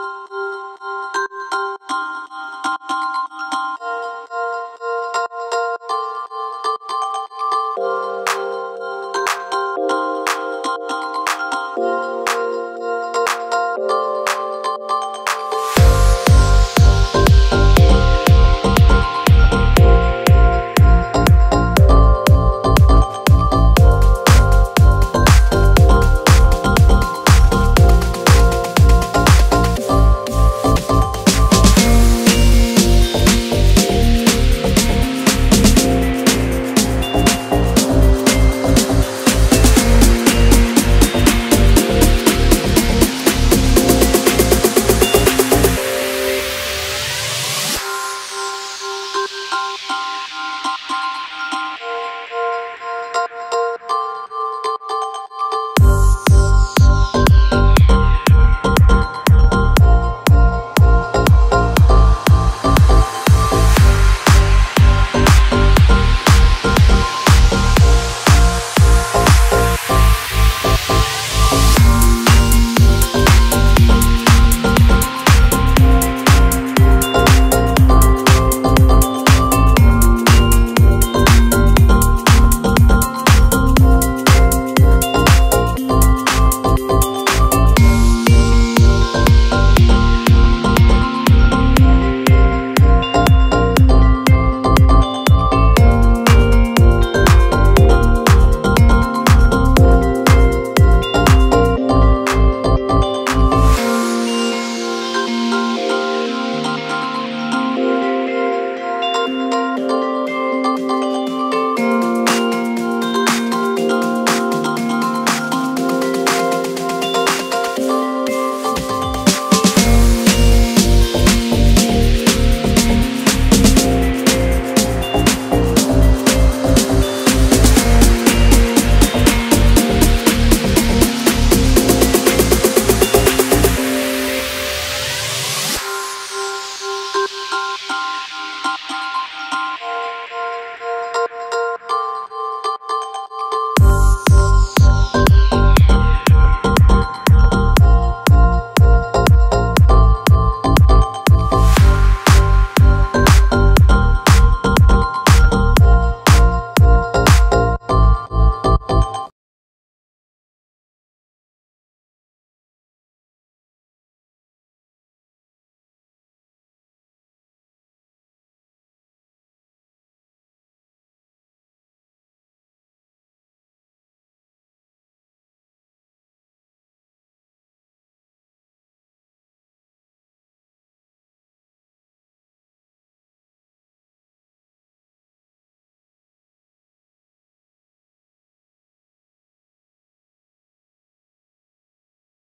You